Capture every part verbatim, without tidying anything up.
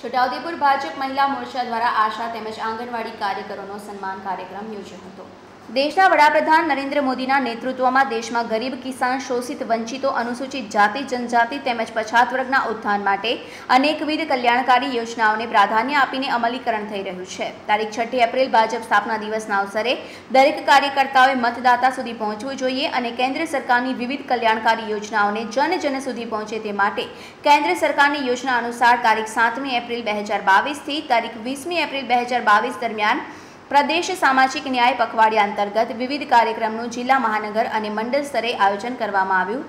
छोटा उदयपुर भाजप महिला मोर्चा द्वारा आशा તેમજ આંગણવાડી કાર્યકરોનો સન્માન કાર્યક્રમ યોજ્યો હતો। દેશના વડાપ્રધાન નરેન્દ્ર મોદીના નેતૃત્વમાં દેશમાં ગરીબ કિસાન શોષિત વંચિતો અનુસૂચિત જાતિ જનજાતિ તેમજ પછાત વર્ગના ઉત્થાન માટે અનેકવિધ કલ્યાણકારી યોજનાઓને પ્રાધાન્ય આપીને અમલીકરણ થઈ રહ્યું છે। તારીખ છઠ્ઠી એપ્રિલ ભાજપ સ્થાપના દિવસના અવસરે દરેક કાર્યકર્તાઓએ મતદાતા સુધી પહોંચવું જોઈએ અને કેન્દ્ર સરકારની વિવિધ કલ્યાણકારી યોજનાઓને જન જન સુધી પહોંચે તે માટે કેન્દ્ર સરકારની યોજના અનુસાર તારીખ સાતમી એપ્રિલ બે હજાર બાવીસથી તારીખ વીસમી એપ્રિલ બે હજાર બાવીસ દરમિયાન प्रदेश सामाजिक न्याय पखवाड़िया अंतर्गत विविध कार्यक्रमों जिला महानगर और मंडल स्तरे आयोजन करवामां आव्युं।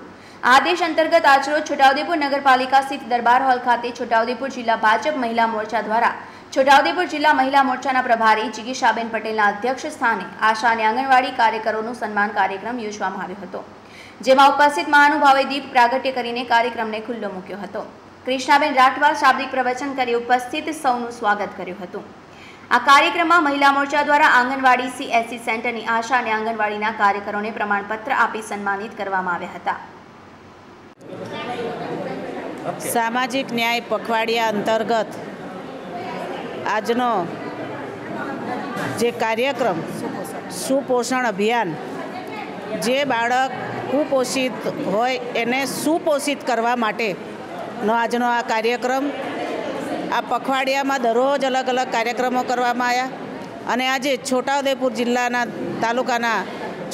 आदेश अंतर्गत आज रोज छोटाउदेपुर नगरपालिका स्थित दरबार हॉल खाते छोटाउदेपुर जिला भाजप महिला मोर्चा द्वारा छोटाउदेपुर जिला महिला मोर्चा प्रभारी चिगीशाबेन पटेल अध्यक्ष स्थाने आशा और आंगनवाड़ी कार्यकरों सन्मान कार्यक्रम योजवामां आव्यो हतो, जेमां उपस्थित महानुभावे दीप प्रागट्य करीने कार्यक्रम ने खुल्लो मूक्यो हतो। कृष्णाबेन राठवा शाब्दिक प्रवचन करी उपस्थित सौनुं स्वागत कर्युं हतुं। आ कार्यक्रम में महिला मोर्चा द्वारा आंगनवाड़ी सी सी सी आशा ने आंगनवाड़ी कार्यकरों ने प्रमाणपत्र आपी सम्मानित करवामां आव्या हता। सामाजिक न्याय पखवाड़िया अंतर्गत आजनो जे कार्यक्रम सुपोषण अभियान जे बाळक कुपोषित होय एने सुपोषित करवा माटे नो आजनो आ कार्यक्रम आ पखवाड़िया में दररोज अलग अलग कार्यक्रमों करवामां आव्या अने आजे छोटाउदेपुर जिल्लाना तालुकाना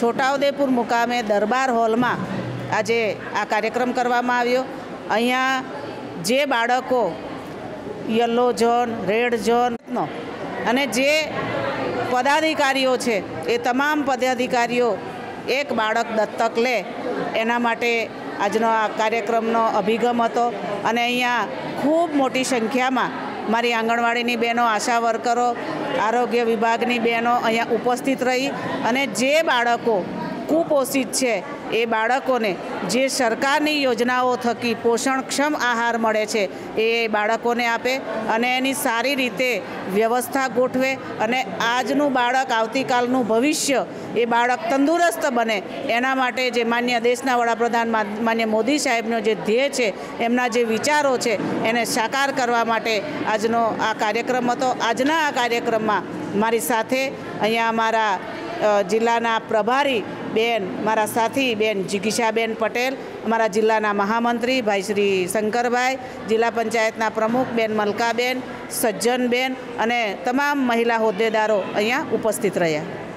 छोटाउदेपुर मुकामे दरबार हॉल में आजे आ कार्यक्रम करवामां आव्यो। अहींया जे बाळको येलो जोन रेड जोन नो अने जे पदाधिकारीओ छे ए तमाम पदाधिकारीओ एक बाळक दत्तक ले एना माटे आजनो आ कार्यक्रमनो अभिगम हतो अने अहींया खूब मोटी संख्या में मारी आंगणवाड़ी बहनों आशा वर्करो आरोग्य विभाग की बहनों अहीं उपस्थित रही अने जे बाळको कुपोषित छे ए बाळकोने जे सरकारनी योजनाओं थकी पोषणक्षम आहार मळे छे ए बाळकोने आपे अने एनी सारी रीते व्यवस्था गोठवे अने आजनुं बाळक आवतीकालनुं भविष्य ए बाळक तंदुरस्त बने एना माटे जे मान्य देशना वडाप्रधान मान्य मोदी साहेबनो जे ध्येय छे एमना जे विचारो छे एने साकार करवा माटे आजनो आ कार्यक्रम हतो। आजना आ कार्यक्रममां मारी साथे अहींया मारा जिल्लाना प्रभारी बेन मारा साथी बेन जिग्षाबेन पटेल, अमरा जिल्लाना महामंत्री भाई श्री शंकर भाई, जिला पंचायतना प्रमुख बेन मलकाबेन, सज्जनबेन अने तमाम महिला होद्देदारो अहींया उपस्थित रह्या।